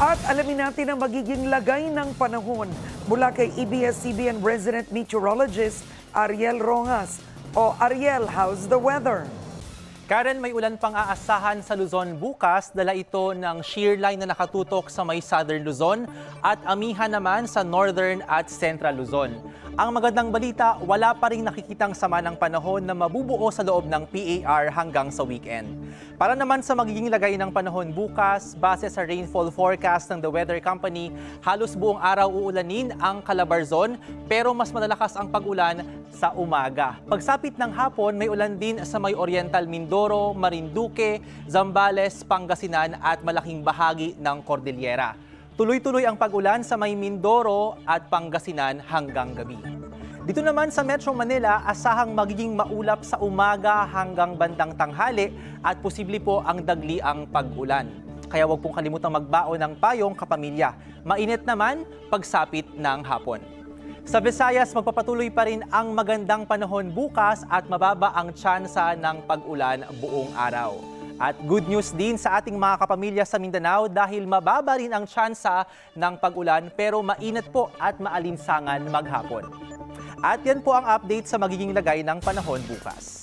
At alamin natin ang magiging lagay ng panahon mula kay ABS-CBN resident meteorologist Ariel Rojas. O Ariel, how's the weather? Karen, may ulan pang aasahan sa Luzon bukas. Dala ito ng shear line na nakatutok sa may southern Luzon at Amihan naman sa northern at central Luzon. Ang magandang balita, wala pa rin nakikitang sama ng panahon na mabubuo sa loob ng PAR hanggang sa weekend. Para naman sa magiging lagay ng panahon bukas, base sa rainfall forecast ng The Weather Company, halos buong araw uulanin ang Calabarzon pero mas malalakas ang pag-ulan sa umaga. Pagsapit ng hapon, may ulan din sa may Oriental Mindoro, Marinduque, Zambales, Pangasinan at malaking bahagi ng Cordillera. Tuloy-tuloy ang pag-ulan sa may Mindoro at Pangasinan hanggang gabi. Dito naman sa Metro Manila, asahang magiging maulap sa umaga hanggang bandang tanghali at posible po ang dagliang pag-ulan. Kaya huwag pong kalimutang magbaon ng payong kapamilya. Mainit naman pagsapit ng hapon. Sa Visayas, magpapatuloy pa rin ang magandang panahon bukas at mababa ang tsansa ng pag-ulan buong araw. At good news din sa ating mga kapamilya sa Mindanao dahil mababa rin ang tsansa ng pag-ulan pero mainit po at maalinsangan maghapon. At yan po ang update sa magiging lagay ng panahon bukas.